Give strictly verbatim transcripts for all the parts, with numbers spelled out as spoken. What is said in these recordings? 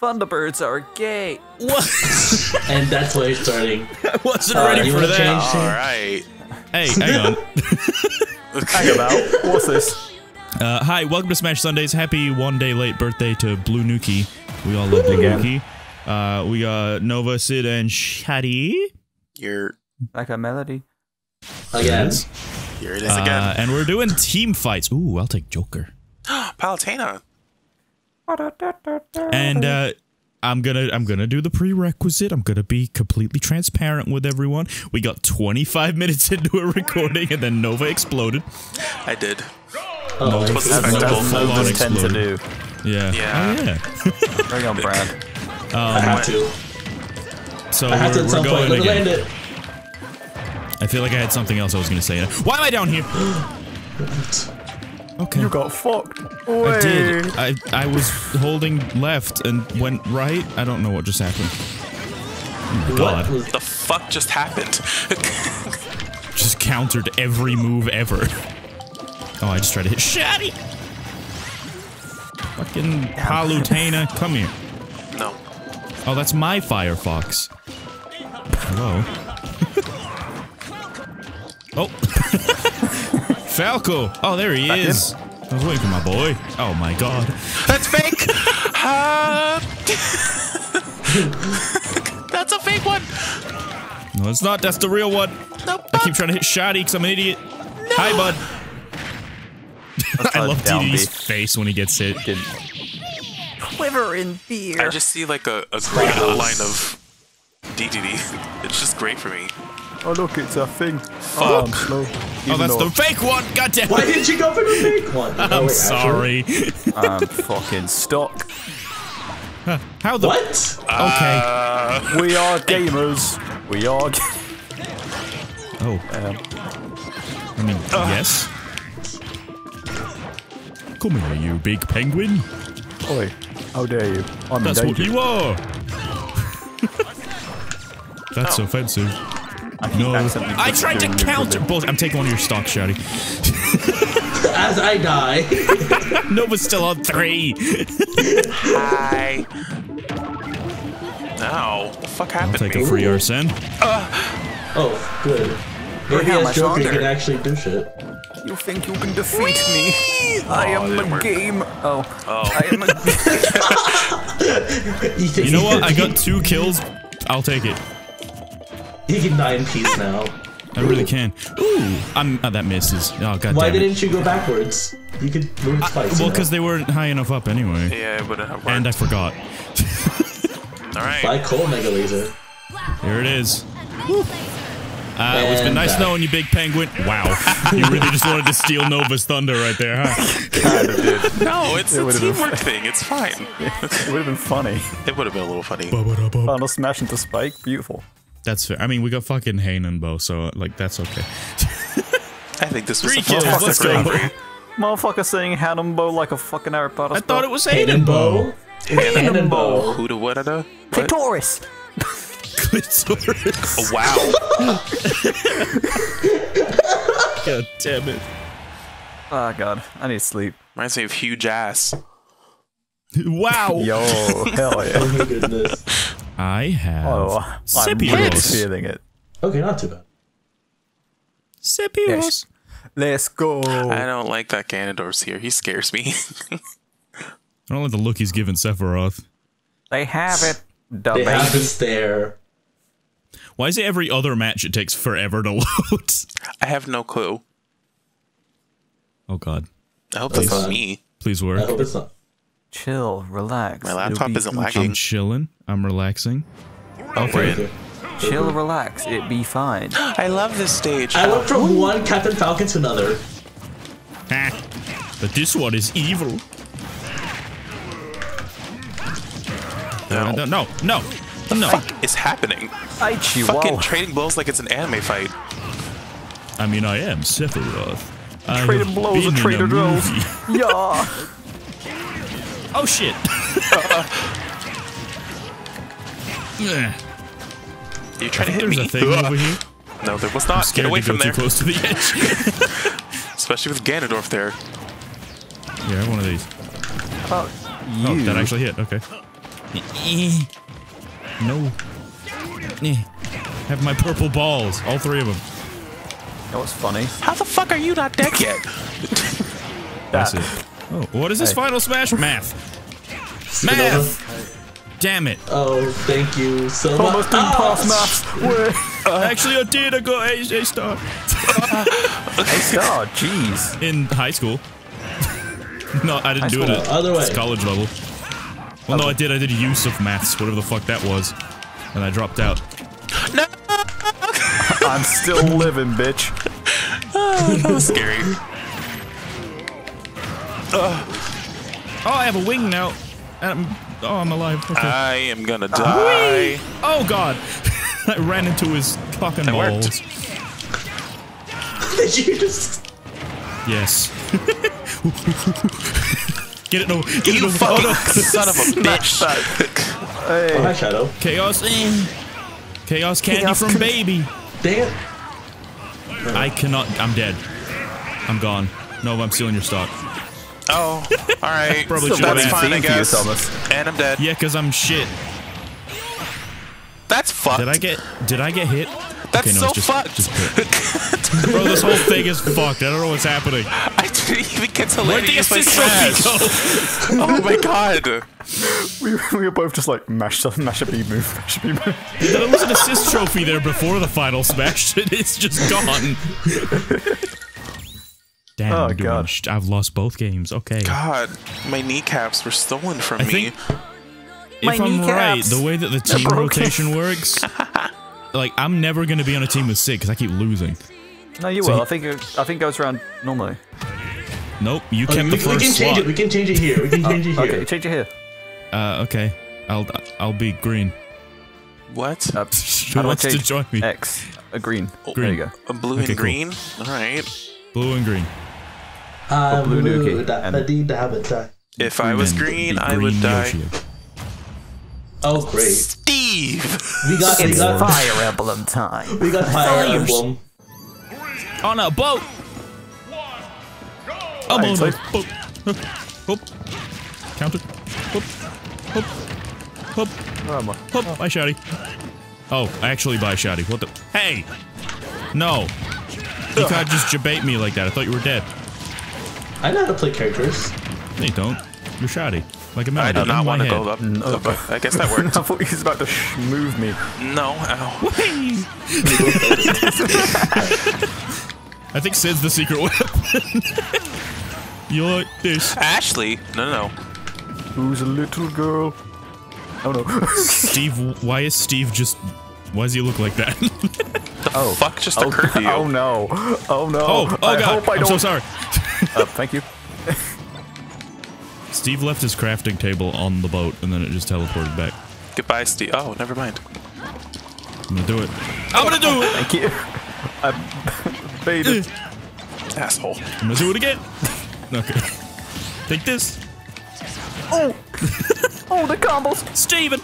Thunderbirds are gay. What? And that's where it's starting. I wasn't uh, ready for that. All right. Hey, hang on. Hang about. What's this? Uh, hi, welcome to Smash Sundays. Happy one day late birthday to Blue Nuki. We all love Blue Nuki. Uh, we got Nova, Sid, and Shadi. You're like a melody. Again. Here it is again. Uh, and we're doing team fights. Ooh, I'll take Joker. Palutena. And uh, I'm gonna I'm gonna do the prerequisite. I'm gonna be completely transparent with everyone. We got twenty-five minutes into a recording, and then Nova exploded. I did. Oh, Nova that's what Nova tend to do. Yeah. Yeah. Oh, yeah. Bring on, Brad. Um, I have to. So I have to at some point. Let me land it. I feel like I had something else I was gonna say. Why am I down here? Okay. You got fucked. Wait. I did. I I was holding left and went right. I don't know what just happened. Oh my God. What the fuck just happened? Just countered every move ever. Oh, I just tried to hit Shadi. Fucking Palutena, come here. No. Oh, that's my Firefox. Hello. Oh. Falco! Oh, there he Back is. In. I was waiting for my boy. Oh my God. That's fake! uh... That's a fake one! No, it's not. That's the real one. No, I keep trying to hit Shadi because I'm an idiot. No. Hi, bud. I love D D D's face when he gets hit. Quiver in fear. I just see like a, a great line of D D D. It's just great for me. Oh look, it's a thing. Oh, I'm slow. Oh, that's the fake one. Goddamn! Why did you go for the fake one? I'm oh, wait, sorry. I'm fucking stuck. Huh. How the? What? Okay. Uh, we are gamers. We are. Ga oh. Um, I mean, uh. yes. Come here, you big penguin. Oi! How dare you? I'm that's what you are. That's oh. offensive. I no, I tried to counter. Bullshit. I'm taking one of your stocks, Shouty. As I die. Nova's still on three. Hi. Ow. What the fuck happened to me? I'll take a free Arsene. Uh, oh, good. Maybe as Joker you can actually do shit. You think you can defeat Whee! me? Oh, I am a work. game. Oh. oh. I am a game. You know what? I got two kills. I'll take it. You can die in peace now. I really can. Ooh, I'm oh, that misses. Oh god. Why damn didn't it. you go backwards? You could move twice. I, well, because they weren't high enough up anyway. Yeah, but uh, and I forgot. All right. By coal mega laser. Here it is. Woo. Uh, it's been nice back. knowing you, big penguin. Wow, you really just wanted to steal Nova's thunder right there, huh? Kind of did. No, it's it a teamwork thing. It's fine. It would have been funny. It would have been a little funny. Final smash into Spike. Beautiful. That's fair. I mean, we got fucking Hanenbow, so, like, that's okay. I think this was Three a motherfucker, motherfucker saying Hanenbow like a fucking Harry Potter I spell. thought it was Hanenbow. Hanenbow. Who to what? Clitoris. Clitoris. Oh, wow. God damn it. Oh, God. I need sleep. Reminds me of huge ass. Wow. Yo, hell yeah. Oh, my goodness. I have oh, Sephiroth. I'm feeling it. Okay, not too bad. Sephiroth. Yes. Let's go. I don't like that Ganondorf's here. He scares me. I don't like the look he's giving Sephiroth. They have it. The they have it there. Why is it every other match it takes forever to load? I have no clue. Oh, God. I hope that's not me. Please work. I hope it's not. Chill, relax. My laptop isn't lagging. I'm chilling. I'm relaxing. Okay. okay. Chill, relax. It be fine. I love this stage. I went from one Captain Falcon to another. But this one is evil. No, no, no, no. What no. the fuck is happening? I fucking trading blows like it's an anime fight. I mean, I am Sephiroth. Trading blows and trading blows. Yeah. Oh shit! Yeah. Are you trying to hit me? There's a thing over here. No, there was not. Get away from there. Too close to the edge. Especially with Ganondorf there. Yeah, one of these. Oh, you. Oh, that actually hit. Okay. No. Have my purple balls. All three of them. That was funny. How the fuck are you not dead yet? That's it. Oh, what is this hey. Final smash? Math. Math. Math. Damn it. Oh, thank you so much. Almost didn't pass math. Actually, I did. I got A, a star. A star, jeez. In high school. No, I didn't do it at Other way. college level. Well, no, I did. I did use of maths, whatever the fuck that was. And I dropped out. No! I'm still living, bitch. Oh, that was scary. Uh, oh, I have a wing now. I'm, oh, I'm alive. Okay. I am gonna die. Whee! Oh, God. I ran into his fucking balls. Did you just... Yes. Get it, no. Get you it, no. Oh, no. Son of a bitch. Hey. Oh, hi, Shadow. Chaos in. Chaos candy Chaos from baby. Damn. I cannot. I'm dead. I'm gone. No, I'm stealing your stock. Oh, alright. Probably so that's fine, I guess. And I'm dead. Yeah, because I'm shit. That's fucked. Did I get, did I get hit? That's okay, no, so just, fucked. Just Bro, this whole thing is fucked. I don't know what's happening. I didn't even get to Where'd the assist from Pico? Oh my god. We, we were both just like, mash up, mash up, move, mash up, move. There was an assist trophy there before the final smash. It's just gone. Damn, oh, dude, God. I've lost both games. Okay. God, my kneecaps were stolen from I me. Think, my if I'm kneecaps. right, the way that the team rotation works, like I'm never gonna be on a team with Sid because I keep losing. No, you so will. He, I think it, I think it goes around normally. Nope, you oh, kept we, the first we can slot. Change it. We can change it here. We can change oh, it here. Okay, change it here. Uh, okay. I'll I'll be green. What? Uh, Who wants to join me? X, a green. green. There you go. A blue okay, and green. Cool. All right. Blue and green. Uh, blue Nuki. And if I was green, green I would die. Yoshi. Oh great! Steve, we got it's we got Fire Emblem time. We got Fire Emblem. On a boat. I'm on a boat. Hop, counter. Hop, hop, hop. Where am I? Hop. Bye, Shadi. Oh, I actually buy Shadi. What the? Hey, no. You can't just jabate me like that. I thought you were dead. I know how to play characters. No, you don't. You're shoddy. Like a man. I do not want to go up. No, okay. Up. I guess that worked. I thought he was about to sh move me. No. Ow. I think Sid's the secret weapon. You like this? Ashley. No, no. Who's a little girl? Oh no. Steve. Why is Steve just? Why does he look like that? The oh. fuck just oh, occurred to you? Oh no. Oh no. Oh, oh I god. I I'm don't. so sorry. uh, thank you. Steve left his crafting table on the boat and then it just teleported back. Goodbye, Steve. Oh, never mind. I'm gonna do it. I'm gonna do it! Thank you. I made it. Asshole. I'm gonna do it again. Okay. Take this. Oh! Oh, the combos! Steven!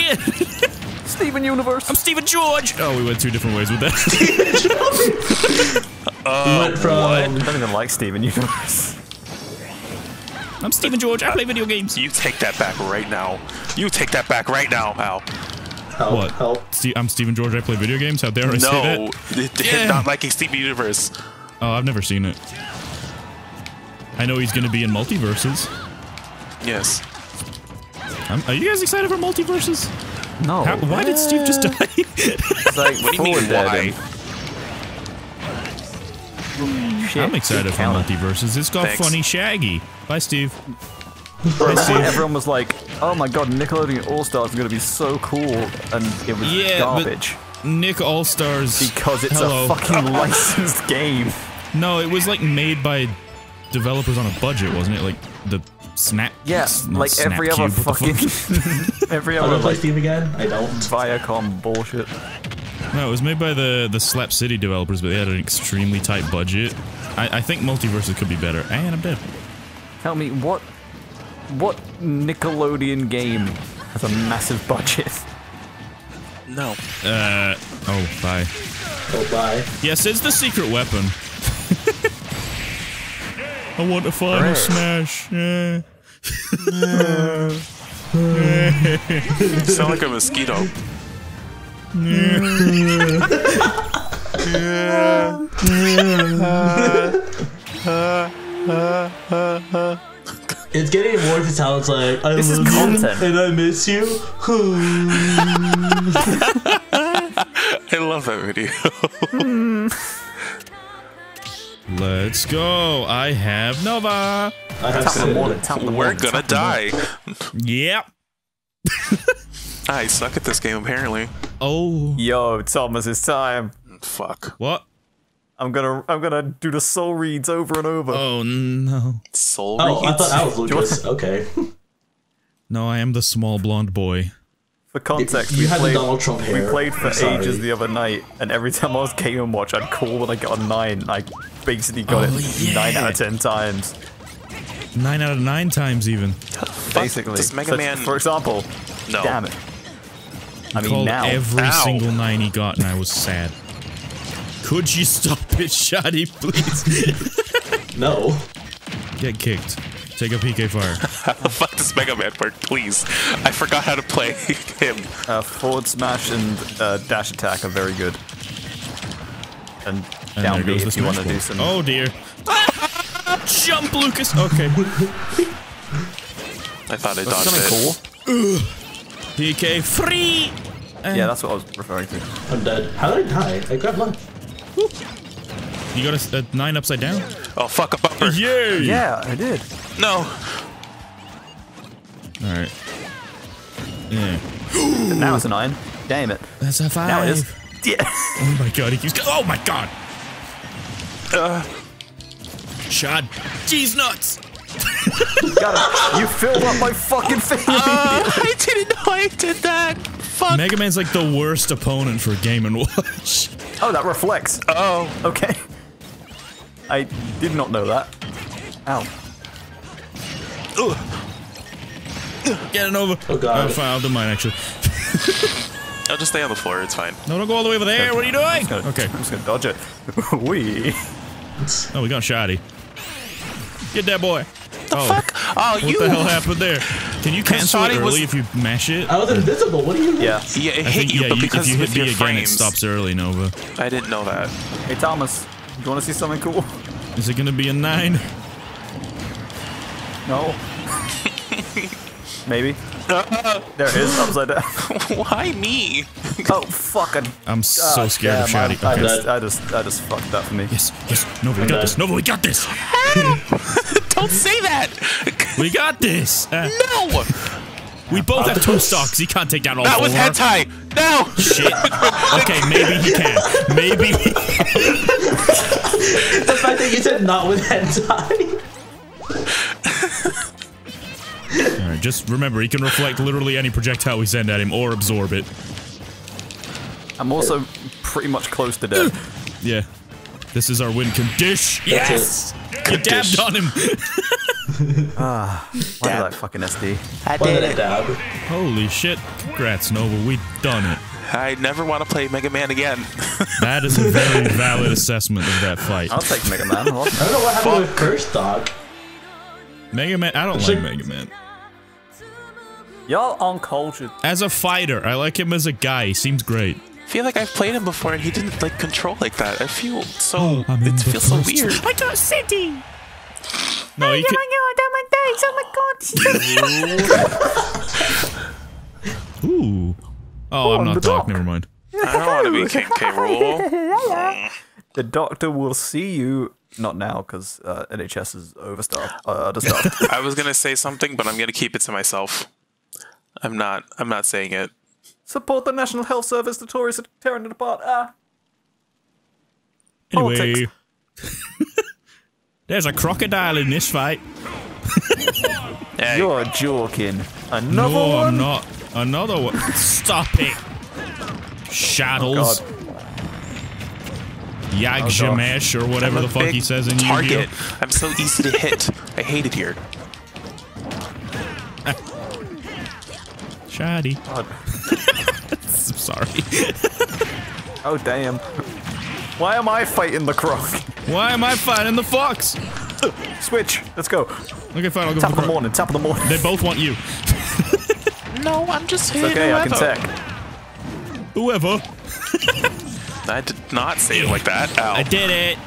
Yeah. Steven Universe. I'm Steven George. Oh, we went two different ways with that. Steven George. uh, we went from. What? I don't even like Steven Universe. I'm Steven George. I play video games. You take that back right now. You take that back right now, pal. Help, what? Help. Steve, I'm Steven George. I play video games. How dare I no, say that? No, yeah. Not liking Steven Universe. Oh, I've never seen it. I know he's gonna be in multiverses. Yes. I'm, are you guys excited for multiverses? No. How, why did Steve just die? It's like, what do you mean, why? Shit, I'm excited for multiverses. It's got Thanks. funny Shaggy. Bye, Steve. Bye, Steve. Everyone was like, "Oh my God, Nickelodeon All Stars is gonna be so cool," and it was yeah, garbage. But Nick All Stars because it's hello. a fucking licensed game. No, it was like made by developers on a budget, wasn't it? Like the. Snap. Yeah, like snap every cube, other fucking. Fuck? every other. I don't play Steam again. I don't. Viacom bullshit. No, it was made by the the Slap City developers, but they had an extremely tight budget. I, I think multiverses could be better. And I'm dead. Tell me what, what Nickelodeon game has a massive budget? No. Uh oh. Bye. Oh bye. Yes, it's the secret weapon. I want a final right. smash. Yeah. Sound like a mosquito. It's getting worse. It sounds like I this love is you and I miss you. I love that video. Let's go. I have Nova. I have Sid. We're gonna die. Yep. I suck at this game apparently. Oh. Yo, it's almost his time. Fuck. What? I'm gonna I'm gonna do the soul reads over and over. Oh no. Soul oh, reads? I thought I was Lucas. Okay. No, I am the small blonde boy. For context, you we, had played, Donald Trump hair. we played for ages the other night, and every time I was Game and Watch, I'd call when I got a nine, and I basically got oh, it yeah. nine out of ten times. nine out of nine times, even. Basically. Does Mega so, Man... For example. No. Damn it. I mean, called now. every Ow. single nine he got, and I was sad. Could you stop it, Shadi, please? No. Get kicked. Take a P K Fire. Fuck this Mega Man part, please. I forgot how to play him. Uh, forward smash and uh, dash attack are very good. And, and down B if you want to do some. Oh dear. Jump, Lucas! Okay. I thought I dodged that's it. Cool. P K free! And yeah, that's what I was referring to. I'm dead. How did I die? I grabbed lunch. Woo. You got a, a nine upside down? Oh, fuck a bumper. Yay! Yeah, I did. No. Alright. Yeah. Now it's a nine. Damn it. That's a five. Now it is. Yeah. Oh my god, he keeps going. Oh my god! Uh. Shot. Jeez nuts! Got it. You filled up my fucking face! Uh, I didn't know I did that! Fuck! Mega Man's like the worst opponent for Game and Watch. Oh, that reflects. Oh. Okay. I did not know that. Ow. Ugh. Get it over. Oh god. Oh, fine, I'll do mine actually. I'll just stay on the floor, it's fine. No, don't go all the way over there, what are you doing? I'm gonna, okay. I'm just gonna dodge it. Wee. Oh, we got Shadi. Get that boy. The oh. fuck? Oh, what you. What the hell happened there? Can you cancel it early was... if you mash it? I was invisible, what are you doing? Yeah, yeah it I hit think, you, yeah, but you, because if you hit B again, frames. It stops early, Nova. I didn't know that. Hey, Thomas, you wanna see something cool? Is it gonna be a nine? No. Maybe. Uh, there is upside down. Why me? Oh fuck! I'm, I'm so uh, scared of Shadi. I, I, just, I just, I just fucked up for me. Yes, yes. Nova, we got this. Nova, we got this. Don't say that. We got this. Uh, no. We both have two stocks. He can't take down all four. That was head tie. No. Shit. Okay, maybe he can. Maybe. The fact that you said not with head tie. Alright, just remember, he can reflect literally any projectile we send at him, or absorb it. I'm also pretty much close to death. Yeah. This is our win condition. Yes! You dabbed on him! Ah, why did I fucking S D? I did it. Holy shit. Congrats, Nova, we done it. I never want to play Mega Man again. That is a very valid assessment of that fight. I'll take Mega Man. I don't know what happened with Curse Dog. Mega Man? I don't like Mega Man. Y'all uncultured. As a fighter, I like him as a guy. He seems great. I feel like I've played him before and he didn't like control like that. I feel so. Oh, I mean, it feels so weird. I got City! No, you can. Ooh. Oh, I'm not Doc. Never mind. I don't want to be King K. Rool. The doctor will see you. Not now, because uh, N H S is overstaffed. Uh, understaffed. I was gonna say something, but I'm gonna keep it to myself. I'm not. I'm not saying it. Support the National Health Service. The Tories are tearing it apart. Ah. Anyway, there's a crocodile in this fight. Hey. You're joking. Another no, one. I'm not. Another one. Stop it. Shadows. Oh, Yagjamesh oh, or whatever the fuck he says in Yu-Gi-Oh. Target. I'm so easy to hit. I hate it here. Shadi. I'm sorry. Oh damn. Why am I fighting the croc? Why am I fighting the fox? Switch. Let's go. Okay, fine. I'll go top for the croc. Top of the morning. Top of the morning. They both want you. no, I'm just hitting whoever. It's okay, whoever. I can tech. Whoever. I did not say it like that. Ow. I did it.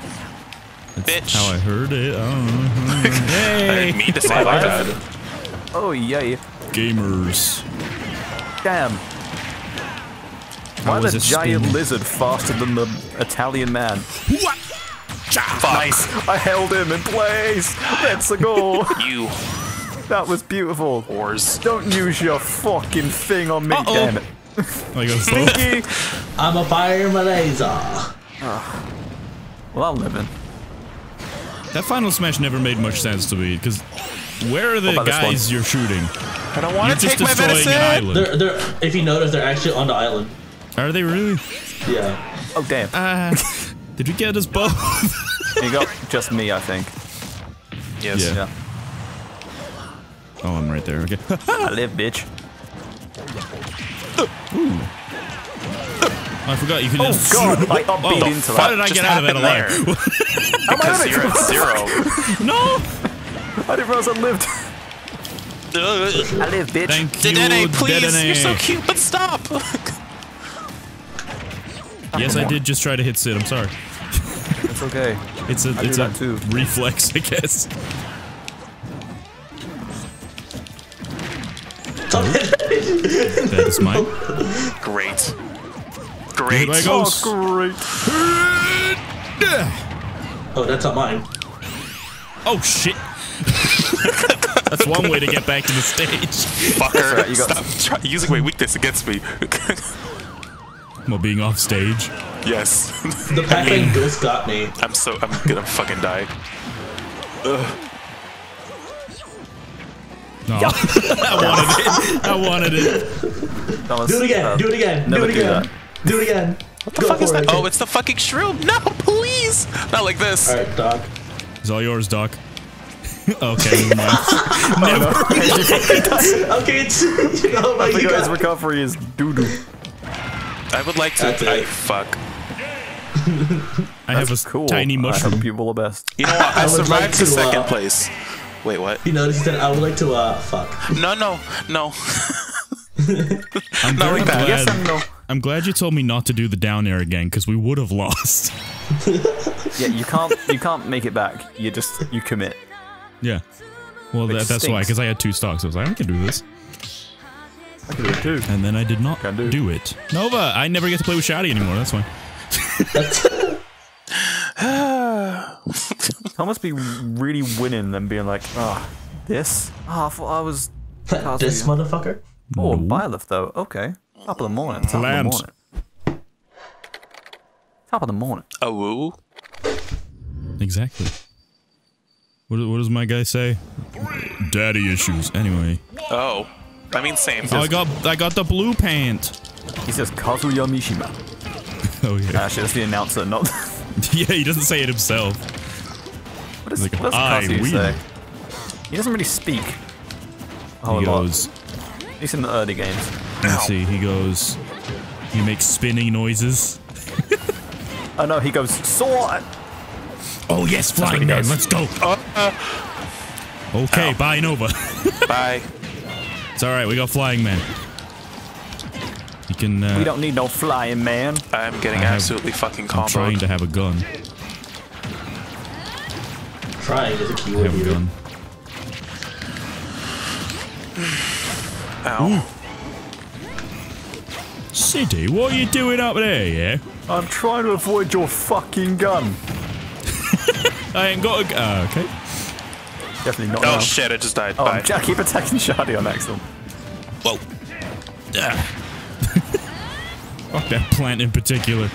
That's bitch. How I heard it. I don't know. Hey. I didn't mean to say like that. Oh, yay. Gamers. Damn. Why is a giant spin? lizard faster than the Italian man? What? Nice. I held him in place. That's a goal. You. That was beautiful. Wars. Don't use your fucking thing on me, uh -oh. damn it. I go sneaky. I'm a fire my laser. Oh. Well, I'm living. That final smash never made much sense to me, because where are the oh, guys you're shooting? I don't want to take my medicine. They're, they're, if you notice, they're actually on the island. Are they really? Yeah. Oh damn. Uh, did we get us both? You got just me, I think. Yes. Yeah. yeah. Oh, I'm right there. Okay. I live, bitch. Ooh. I forgot you can oh, just. God, like, oh god! I beat into that. How did I just get out of that alive? Because you're at zero. No. I didn't realize I lived. I live, bitch. Thank you, D D D, please. D D D. You're so cute, but stop. Yes, I did just try to hit Sid. I'm sorry. It's okay. It's a I it's a too. reflex, I guess. That is mine. Great. Great. There I go. Oh, great. Oh, that's not mine. Oh shit. That's one way to get back to the stage. Fucker. Right, you got Stop using my weakness against me. Well, being off stage. Yes. The Pac-Man ghost got me. I'm so I'm gonna fucking die. Ugh. No. I wanted it. I wanted it. Was, do it again. Uh, do it again. Do it again. Do, do it again. What the Go fuck is that? It. Oh, it's the fucking shroom. No, please. Not like this. All right, Doc. It's all yours, Doc. Okay, never mind. Never mind. Okay, it's you know my like guys' recovery is doo doo. I would like to. That's I, it. Fuck. I have a cool. tiny mushroom. I have people the best. You know what? I, I survived like to, to second uh, place. Wait, what? You noticed that I would like to. Uh, fuck. No, no, no. I'm not like that. Yes, I'm no. I'm glad you told me not to do the down air again, because we would have lost. Yeah, you can't. You can't make it back. You just you commit. Yeah. Well, that, that's why, because I had two stocks. I was like, I can do this. I can do it too. And then I did not do. do it. Nova, I never get to play with Shadi anymore. That's why. I must be really winning them being like, ah, oh, this? Ah, oh, I thought I was. This motherfucker? Oh, Byleth though. Okay. Top of the morning. Top Lambs. of the morning. Top of the morning. Oh. Exactly. What, what does my guy say? Daddy issues. Anyway. Oh, I mean same. Oh, I got I got the blue pant. He says Kazuya Mishima. Oh yeah. Actually, that's the announcer, not. Yeah, he doesn't say it himself. What does, like, what does Kazuya win. say? He doesn't really speak. Oh, he goes. He's in the early games. Let's see. He goes. He makes spinning noises. Oh no, he goes sword. Oh yes, Flying Man, let's go. Uh, uh. Okay, Ow. bye Nova. Bye. It's alright, we got Flying Man. You can, uh, we don't need no Flying Man. I'm getting I absolutely have, fucking comboed. I'm trying to have a gun. Trying is a keyword. I have a gun. Ow. City, what are you doing up there, yeah? I'm trying to avoid your fucking gun. I ain't got a. Uh, okay. Definitely not. Oh now. shit! I just died. Oh, Bye. I keep attacking Shadi on accident. Whoa. Fuck that plant in particular.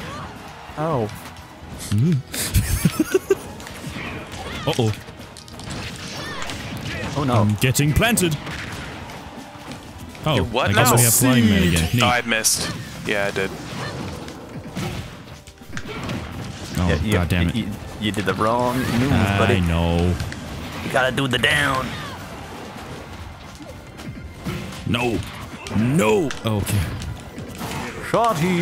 Oh. Mm. Uh oh. Oh no. I'm getting planted. Oh. You're what I guess now? We have Flying Man again. Neat. Oh, I missed. Yeah, I did. Oh yeah, yeah, god damn it. You, you, You did the wrong move, I buddy. I know. You gotta do the down. No. No. Okay. Shorty.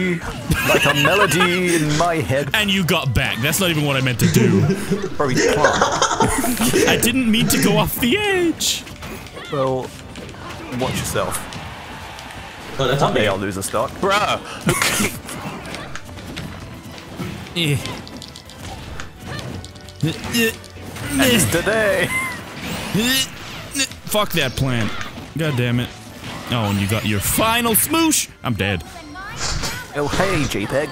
Like a melody in my head. And you got back. That's not even what I meant to do. I didn't mean to go off the edge. Well, watch yourself. Oh, that's One day I'll lose a stock. Bruh! It's today! Fuck that plant. God damn it. Oh, and you got your final smoosh! I'm dead. Oh, hey, JPEG.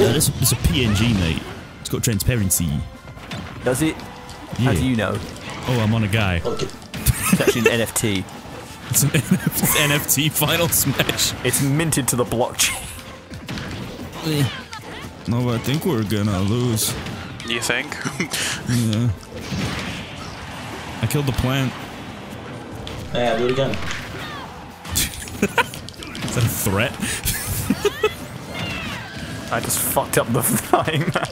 No, this is a P N G, mate. It's got transparency. Does it? Yeah. How do you know? Oh, I'm on a guy. Okay. It's actually an N F T. It's an N F T final smash. It's minted to the blockchain. No, I think we're gonna lose. You think? Yeah. I killed the plant. Yeah, do it again. Is that a threat? I just fucked up the flying man.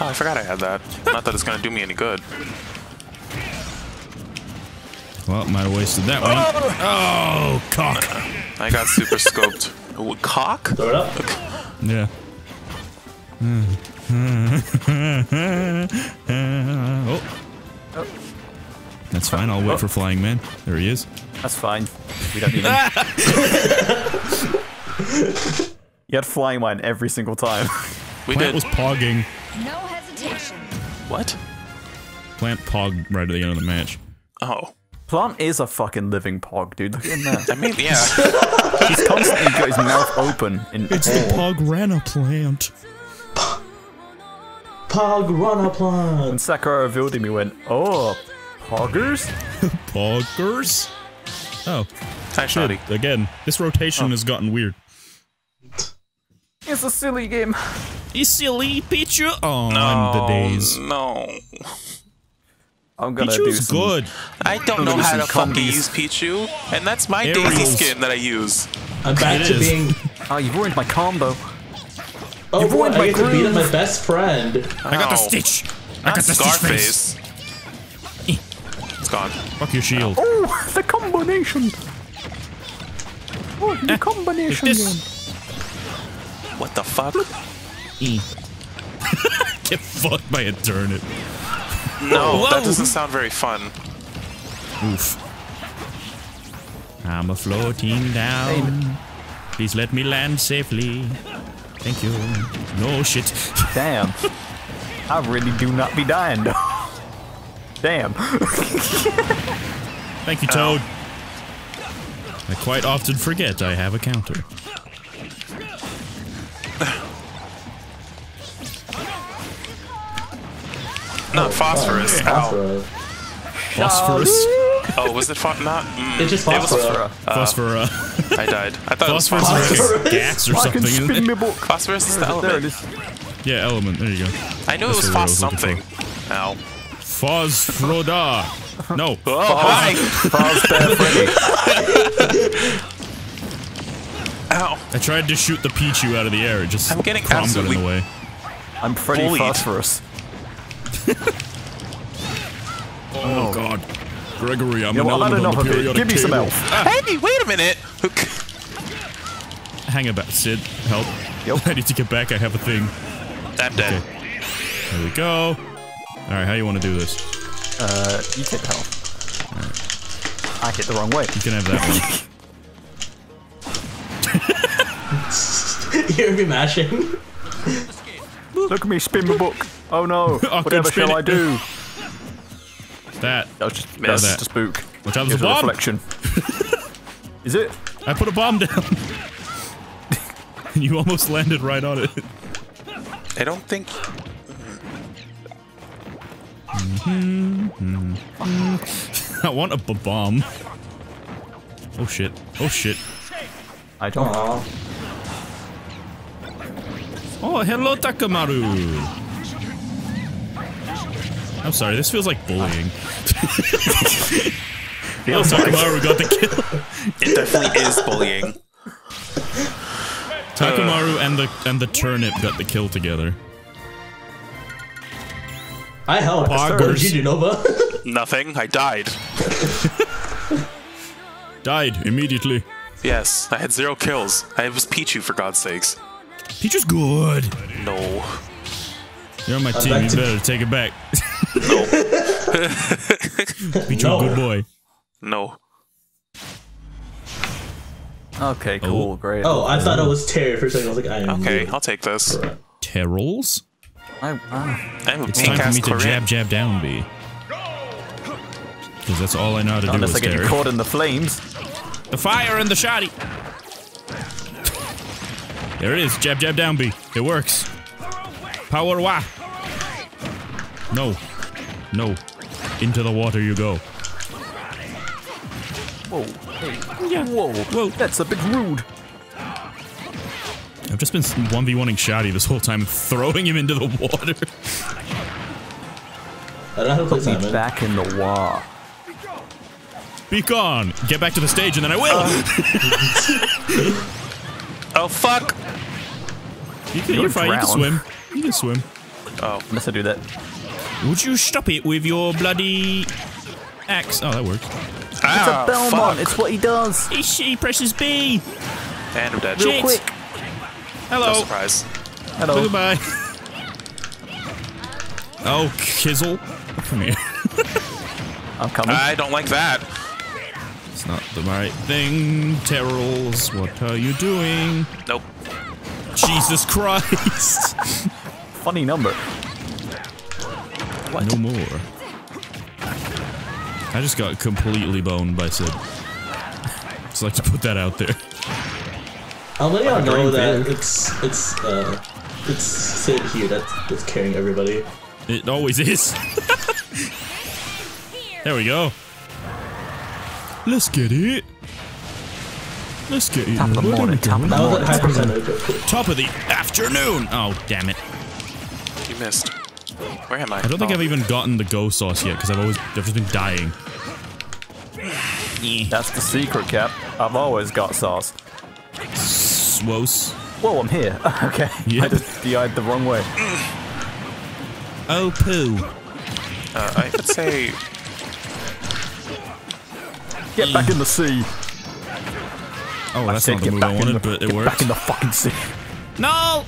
Oh, I forgot I had that. Not that it's gonna do me any good. Well, might have wasted that one. Oh, oh cock! I got super scoped. Ooh, cock? Throw it up. Yeah. Oh. Oh. That's fine. I'll wait oh. for Flying Man. There he is. That's fine. We don't need him. You had Flying Man every single time. We Plant did. was pogging. No hesitation. What? Plant pogged right at the end of the match. Oh. Plant is a fucking living pog, dude. Look at that. I mean, yeah. He's constantly got his mouth open. In it's air. the Pograna plant. Pograna plant. When Sakura revealed him, he went, "Oh, poggers, poggers." Oh, hi, Shadi. Again, this rotation oh. has gotten weird. It's a silly game. It's silly, Pichu. Oh, no, I'm the days. No. I'm gonna Pichu's do some, good. I don't know how to fucking use Pichu, and that's my Aerials. Daisy skin that I use. I'm back it to is. being. Oh, you've ruined my combo. Oh, you ruined boy, my I get to beat up my best friend. I got the stitch. I got the Scarface. It's gone. Fuck your shield. Oh, the combination. Oh, the eh, combination. This... What the fuck? E. Get fucked by a turnip. No, Whoa. that doesn't sound very fun. Oof. I'm a floating down. Please let me land safely. Thank you. No shit. Damn. I really do not be dying though. Damn. Thank you, Toad. Oh. I quite often forget I have a counter. Not oh, phosphorus. Ow. Phosphorus. Oh, was it pho not? Mm. It's just phosphorus. Phosphorus. Uh, I died. I thought phosphorus it was phosphorus. Like gas or I something. Can spin me book. Phosphorus is the element. Is. Yeah, element. There you go. I knew That's it was phos something. For. Ow. Phosphroda. No. Oh, hi. Ow. I tried to shoot the Pichu out of the air. It just I'm getting absolutely in the way. I'm Freddy bullied. Phosphorus. oh, oh god. Gregory, I'm yeah, well, an element on the periodic Give me table. some health. Ah. Hey, wait a minute! Hang about, Sid. Help. Yep. I need to get back, I have a thing. I'm dead. Okay. There we go. Alright, how you want to do this? Uh, you take the health. Alright. I hit the wrong way. You can have that one. You're be mashing. Look at me spin the book. Oh no! I Whatever shall it. I do? That. That was just, that was that. just a spook. Watch out, there's a bomb. Reflection. Is it? I put a bomb down. You almost landed right on it. I don't think. Mm-hmm. Mm-hmm. I want a bomb. Oh shit! Oh shit! I don't. Aww. Oh, hello, Takamaru. I'm sorry, this feels like bullying. I'm sorry, Takamaru got the kill. It definitely is bullying. Takamaru uh, and the and the turnip got the kill together. I helped. What did you do, Nova? Nothing. I died. Died immediately. Yes, I had zero kills. I was Pichu, for God's sakes. Pichu's good. No. You're on my I'd team. Like you better take it back. No. Pichu, no. good boy. No. Okay, cool, oh. great. Oh, I thought it was Terry for a second. I was like, I am. Okay, I'll take this. Terrolls? I, uh, it's time for me to jab, jab, down B. Because that's all I know how to do. Unless I get caught in the flames. The fire and the shoddy. There it is. Jab, jab, down B. It works. Power wah. No. No. Into the water you go. Whoa. Hey. Yeah. Whoa. Whoa. That's a bit rude. I've just been one v one-ing Shadi this whole time, throwing him into the water. I don't know how to play Simon. Put me back in the wall. Be gone! Get back to the stage and then I will! Uh. oh, fuck! You can, you're you're fine, you can swim. You can swim. Oh, unless I do that. Would you stop it with your bloody axe? Oh, that worked. Ah, it's a Belmont, fuck. It's what he does! He, he presses B! And I'm dead. Real quick! Hello! No surprise. Hello. Goodbye. Oh, Kizzle. Come here. I'm coming. I don't like that. It's not the right thing. Terrells, what are you doing? Nope. Jesus Christ. Funny number. What? No more. I just got completely boned by Sid. Just like to put that out there. I'll let y'all know that thing. it's it's uh it's Sid here that's that's carrying everybody. It always is. There we go. Let's get it. Let's get top it. Of morning, top, of morning, top of the morning. Top of the afternoon. Oh, damn it. You missed. Where am I? I don't think oh. I've even gotten the go sauce yet because I've always I've just been dying. That's the secret, Cap. I've always got sauce. Swos. Whoa, I'm here. Okay. Yep. I just D I'd the wrong way. Oh, poo. Uh, I could say... Get back in the sea! Oh, that's not the move I wanted, but it worked. Get back in the fucking sea! No!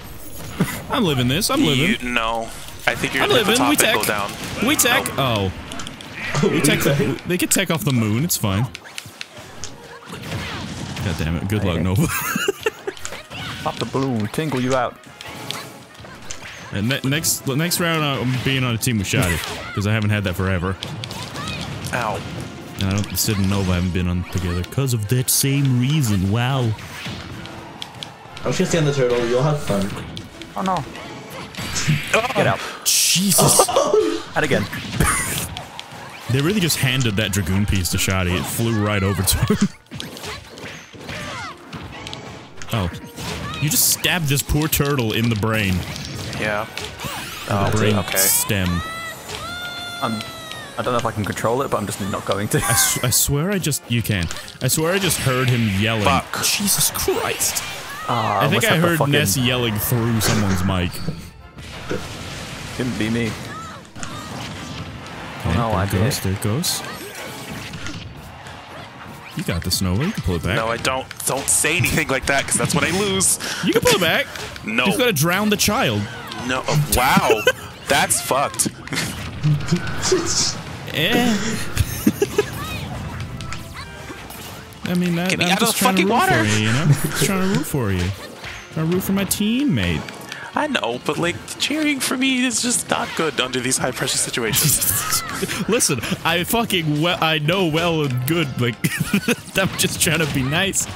I'm living this, I'm living. You, no. I think you're gonna hit the top and go down. We tech! Oh. We tech, they could tech off the moon, it's fine. God damn it, good luck, Nova. Pop the balloon, tingle you out. And ne next next round, I'm being on a team with Shadi, because I haven't had that forever. Ow. And I don't, Sid and Nova haven't been on together, because of that same reason, wow. I'm just gonna stand the turtle, you'll have fun. Oh no. Oh. Get out. Jesus. Oh. Out again. They really just handed that Dragoon piece to Shadi, it flew right over to him. Oh. You just stabbed this poor turtle in the brain. Yeah. Oh, brain okay. stem. I'm, I don't know if I can control it, but I'm just not going to. I, sw I swear I just... You can. I swear I just heard him yelling. Fuck. Jesus Christ. Uh, I think I heard fucking... Ness yelling through someone's mic. Couldn't be me. Oh, no, I did. There it goes. You got this, Nova. You can pull it back. No, I don't. Don't say anything like that, because that's when I lose. You can pull it back. No. You've got to drown the child. No. Oh, wow. That's fucked. Eh. I mean, I, Get I'm me out just of trying fucking to root water. for you, you know? Just trying to root for you. Trying to root for my teammate. I know, but, like, cheering for me is just not good under these high-pressure situations. Listen, I fucking well, I know well and good, like, I'm just trying to be nice.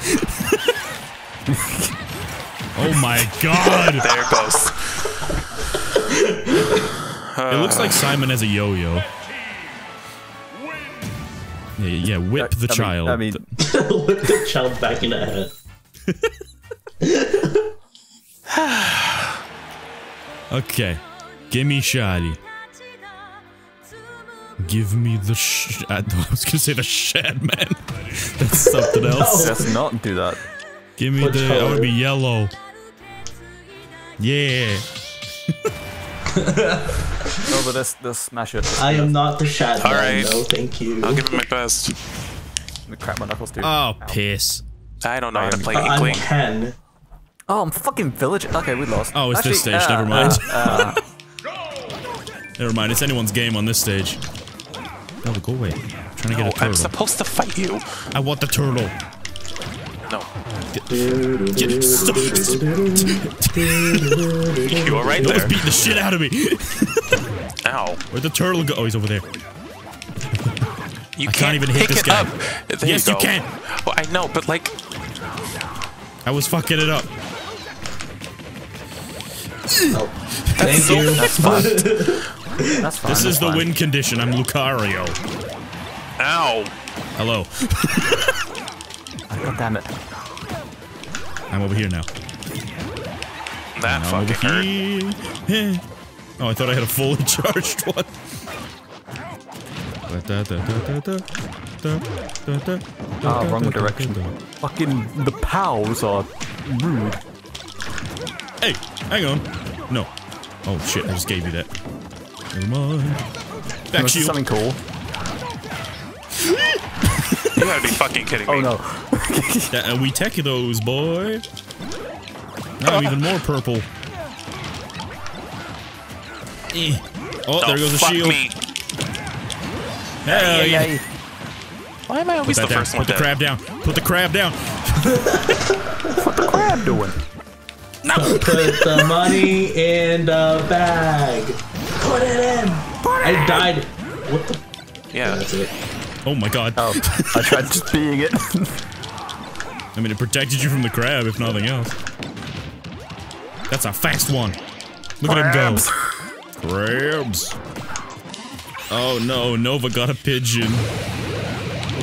Oh my god! There it goes. It looks like Simon has a yo-yo. Yeah, yeah, whip the I child. Mean, I mean... Whip the child back in the head. Okay. Gimme Shadi. Give me the sh- I was gonna say the Shad Man. That's something else. No. Let's not do that. Give me Which the- color? I would be yellow. Yeah. No, but let's, let's smash it. I am not the Shad Man. Alright. No, thank you. I'll give it my best. I'm gonna crack my knuckles, dude. Oh, Ow. piss. I don't know how to play Inkling. I'm Oh, I'm fucking village. Okay, we lost. Oh, it's Actually, this stage. Uh, Never mind. Uh, uh. Never mind. It's anyone's game on this stage. No, go away. I'm trying to no, get a turtle. I'm supposed to fight you. I want the turtle. No. You were right there. That was beating the shit out of me. Ow. Where'd the turtle go? Oh, he's over there. You I can't, can't even hit this guy. Up. There yes, you, you can. Well, I know, but like... I was fucking it up. Oh, thank so, you. That's fun. That's fun. This that's is fun. The win condition. I'm Lucario. Ow. Hello. God damn it. I'm over here now. That now fucking hurt. Oh, I thought I had a fully charged one. Ah, wrong direction. Fucking the pals are rude. Hey, hang on. No. Oh shit, I just gave you that. Never mind. Back shield. Something cool. You gotta be fucking kidding me. Oh no. That, uh, we tech those, boy. Now I'm even more purple. Eh. Oh, oh, there goes the shield. Me. Hey. Hey, hey, hey. Why am I always the first one? Put the crab down. Put the crab down. What the crab doing? No. Put the money in the bag. Put it in. Put it I died. In. What the? Yeah. Yeah, that's it. Oh my god. Oh, I tried just being it. I mean, it protected you from the crab, if nothing else. That's a fast one. Look crabs. At him go. Crabs. Oh no, Nova got a pigeon.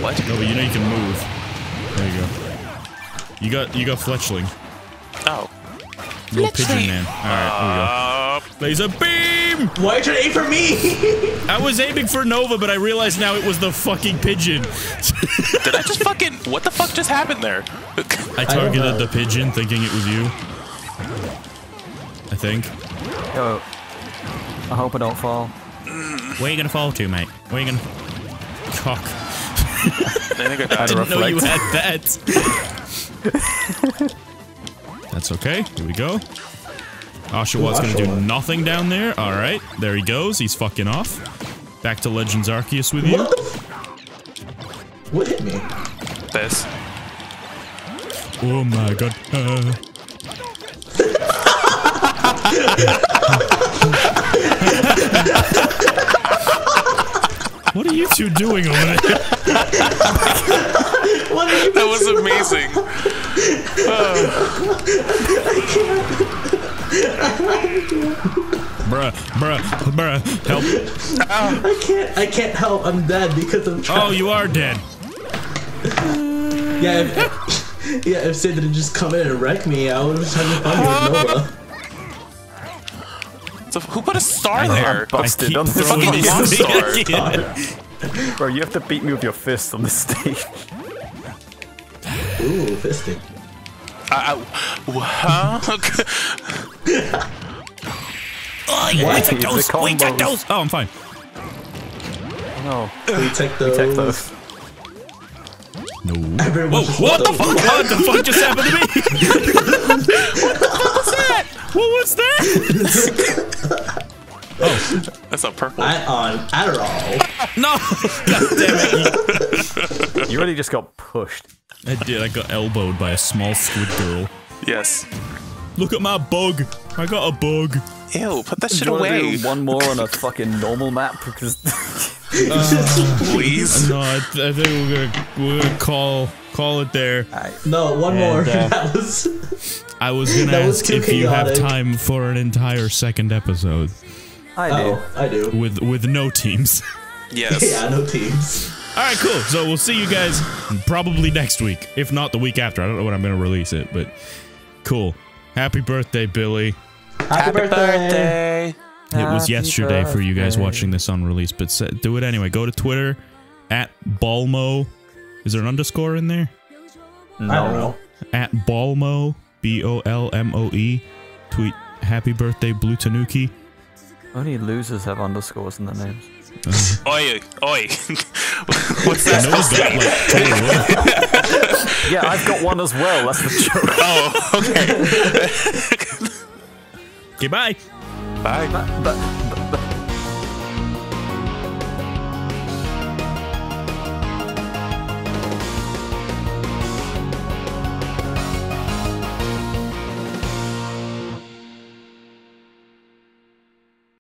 What? Nova, you know you can move. There you go. You got, you got Fletchling. Oh. Little Fletchling. Pigeon man. Alright, there we go. Laser beam! Why'd you aim for me? I was aiming for Nova, but I realized now it was the fucking pigeon. Did I just fucking... What the fuck just happened there? I targeted I the pigeon thinking it was you. I think. Oh. I hope I don't fall. Where are you gonna fall to, mate? Where are you gonna... Cock. I think I died. I didn't know you had that. That's okay. Here we go. Oshawa's gonna do nothing down there. Alright. There he goes. He's fucking off. Back to Legends Arceus with you. What, what hit me? This. Oh my god. Uh... What are you two doing over there? What are you that was amazing. uh. Bruh, bruh, bruh, help. Uh. I can't, I can't help, I'm dead because I'm trying. Oh, you are dead. Yeah, if, yeah, if Sid didn't just come in and wreck me, I would've tried to find you with Nova. So who put a star there? I'm busted. I'm fucking lost star. Bro, you have to beat me with your fist on the stage. Ooh, fisting. Uh, huh? Oh, yeah, we take those. We take those. Oh, I'm fine. No. We take those. We take those. No. Whoa, what the fuck? What the fuck just happened to me? What the fuck was that? What was that? Oh, that's a purple. I on Adderall. No! God damn it. You already just got pushed. I did. I got elbowed by a small squid girl. Yes. Look at my bug. I got a bug. Ew, put that shit you away. Do one more on a fucking normal map because. Uh, please. No, I, th I think we're gonna we're gonna call call it there. I, no, one and, more. Uh, that was. I was gonna ask was if chaotic. You have time for an entire second episode. I do. Oh, I do. With with no teams. Yes. Yeah, no teams. All right, cool. So we'll see you guys probably next week, if not the week after. I don't know when I'm gonna release it, but cool. Happy birthday, Billy. Happy birthday! It was yesterday for you guys watching this on release, but do it anyway. Go to Twitter, at Balmo. Is there an underscore in there? No. I don't know. At Balmo, B O L M O E. Tweet, happy birthday, Blue Nuki. Only losers have underscores in their names. Uh, oi, oi. What's that? That like, yeah, I've got one as well. That's the joke. Oh, okay. Okay, bye. Bye. Bye. Bye.